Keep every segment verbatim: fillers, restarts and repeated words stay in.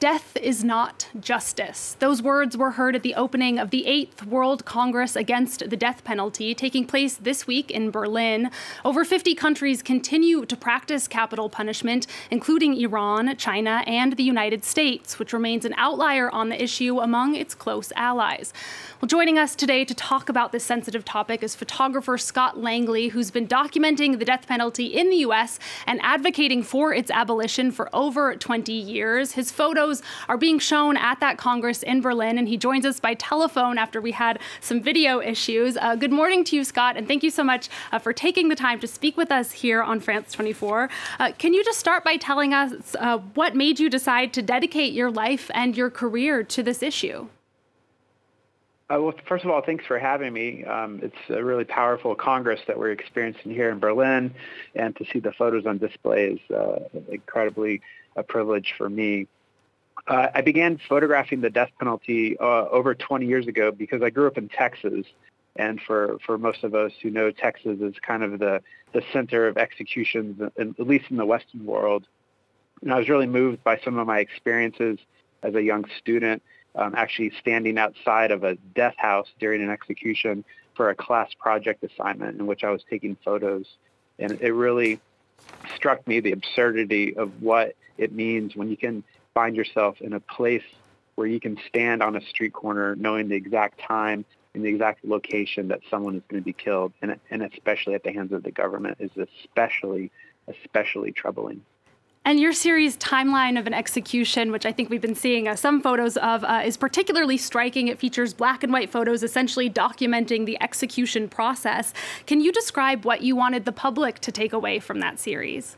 Death is not justice. Those words were heard at the opening of the eighth World Congress Against the Death Penalty, taking place this week in Berlin. Over fifty countries continue to practice capital punishment, including Iran, China, and the United States, which remains an outlier on the issue among its close allies. Well, joining us today to talk about this sensitive topic is photographer Scott Langley, who's been documenting the death penalty in the U S and advocating for its abolition for over twenty years. His photo are being shown at that Congress in Berlin, and he joins us by telephone after we had some video issues. Uh, good morning to you, Scott, and thank you so much uh, for taking the time to speak with us here on France twenty-four. Uh, can you just start by telling us uh, what made you decide to dedicate your life and your career to this issue? Uh, well, first of all, thanks for having me. Um, it's a really powerful Congress that we're experiencing here in Berlin, and to see the photos on display is uh, incredibly a privilege for me. Uh, I began photographing the death penalty uh, over twenty years ago because I grew up in Texas, and for, for most of us who know, Texas is kind of the, the center of executions, at least in the Western world. And I was really moved by some of my experiences as a young student, um, actually standing outside of a death house during an execution for a class project assignment in which I was taking photos. And it really struck me the absurdity of what it means when you can find yourself in a place where you can stand on a street corner knowing the exact time and the exact location that someone is going to be killed, and, and especially at the hands of the government, is especially, especially troubling. And your series, Timeline of an Execution, which I think we've been seeing uh, some photos of, uh, is particularly striking. It features black and white photos essentially documenting the execution process. Can you describe what you wanted the public to take away from that series?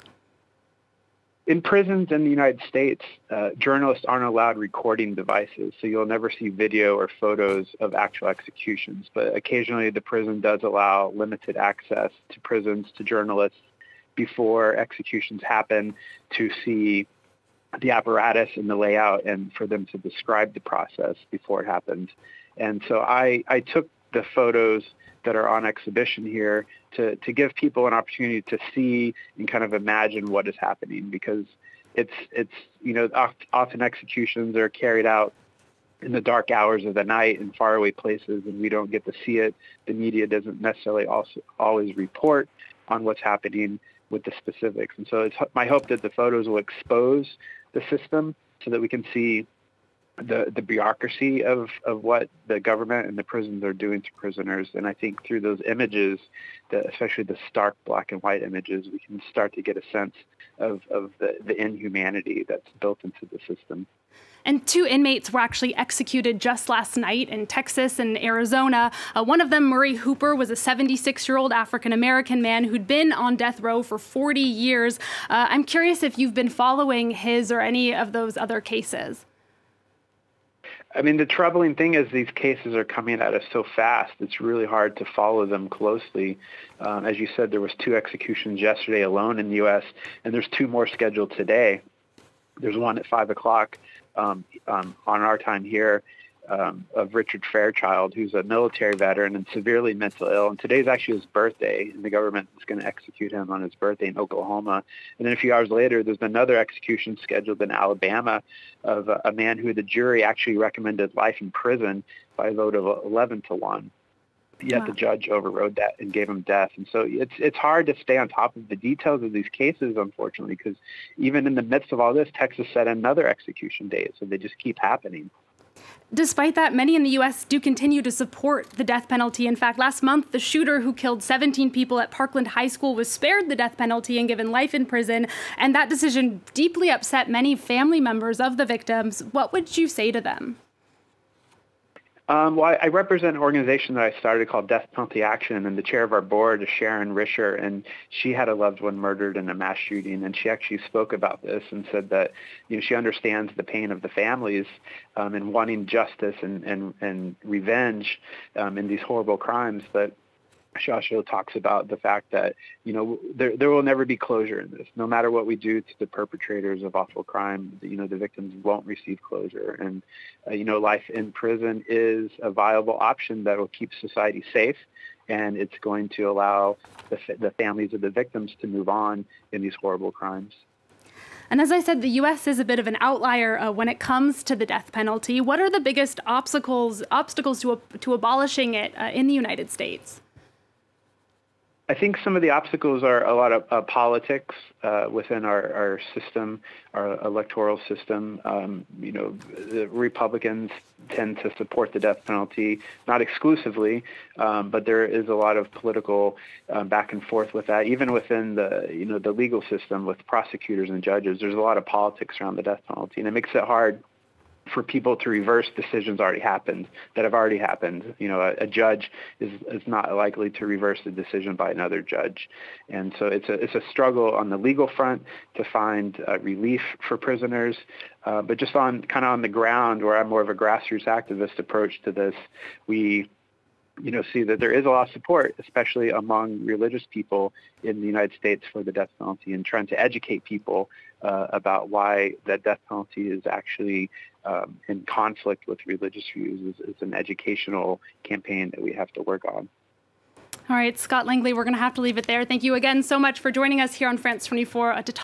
In prisons in the United States, uh, journalists aren't allowed recording devices, so you'll never see video or photos of actual executions. But occasionally, the prison does allow limited access to prisons, to journalists, before executions happen, to see the apparatus and the layout and for them to describe the process before it happens. And so I, I took the photos that are on exhibition here to, to give people an opportunity to see and kind of imagine what is happening, because it's, it's you know, often executions are carried out in the dark hours of the night in faraway places, and we don't get to see it. The media doesn't necessarily also always report on what's happening with the specifics. And so it's my hope that the photos will expose the system so that we can see the, the bureaucracy of, of what the government and the prisons are doing to prisoners. And I think through those images, the, especially the stark black and white images, we can start to get a sense of, of the, the inhumanity that's built into the system. And two inmates were actually executed just last night in Texas and Arizona. Uh, one of them, Murray Hooper, was a seventy-six-year-old African-American man who'd been on death row for forty years. Uh, I'm curious if you've been following his or any of those other cases. I mean, the troubling thing is these cases are coming at us so fast, it's really hard to follow them closely. Um, as you said, there was two executions yesterday alone in the U S, and there's two more scheduled today. There's one at five o'clock um, um, on our time here um, of Richard Fairchild, who's a military veteran and severely mental ill. And today's actually his birthday, and the government is going to execute him on his birthday in Oklahoma. And then a few hours later, there's another execution scheduled in Alabama of a, a man who the jury actually recommended life in prison by a vote of eleven to one. Yet wow. The judge overrode that and gave him death. And so it's it's hard to stay on top of the details of these cases, unfortunately, because even in the midst of all this, Texas set another execution date. So they just keep happening. Despite that, many in the U S do continue to support the death penalty. In fact, last month, the shooter who killed seventeen people at Parkland High School was spared the death penalty and given life in prison. And that decision deeply upset many family members of the victims. What would you say to them? Um, well, I represent an organization that I started called Death Penalty Action, and the chair of our board is Sharon Risher, and she had a loved one murdered in a mass shooting, and she actually spoke about this and said that, you know, she understands the pain of the families um, and wanting justice and, and, and revenge um, in these horrible crimes, but she also talks about the fact that, you know, there, there will never be closure in this. No matter what we do to the perpetrators of awful crime, you know, the victims won't receive closure. And, uh, you know, life in prison is a viable option that will keep society safe, and it's going to allow the, the families of the victims to move on in these horrible crimes. And as I said, the U S is a bit of an outlier uh, when it comes to the death penalty. What are the biggest obstacles obstacles to, to abolishing it uh, in the United States? I think some of the obstacles are a lot of uh, politics uh, within our, our system, our electoral system. Um, you know, the Republicans tend to support the death penalty, not exclusively, um, but there is a lot of political uh, back and forth with that. Even within the, you know, the legal system with prosecutors and judges, there's a lot of politics around the death penalty, and it makes it hard for people to reverse decisions already happened, that have already happened. You know, a, a judge is, is not likely to reverse the decision by another judge. And so it's a, it's a struggle on the legal front to find uh, relief for prisoners. Uh, but just on kind of on the ground, where I'm more of a grassroots activist approach to this, we you know, see that there is a lot of support, especially among religious people in the United States, for the death penalty, and trying to educate people uh, about why that death penalty is actually um, in conflict with religious views is, is an educational campaign that we have to work on. All right, Scott Langley, we're going to have to leave it there. Thank you again so much for joining us here on France twenty-four uh, to talk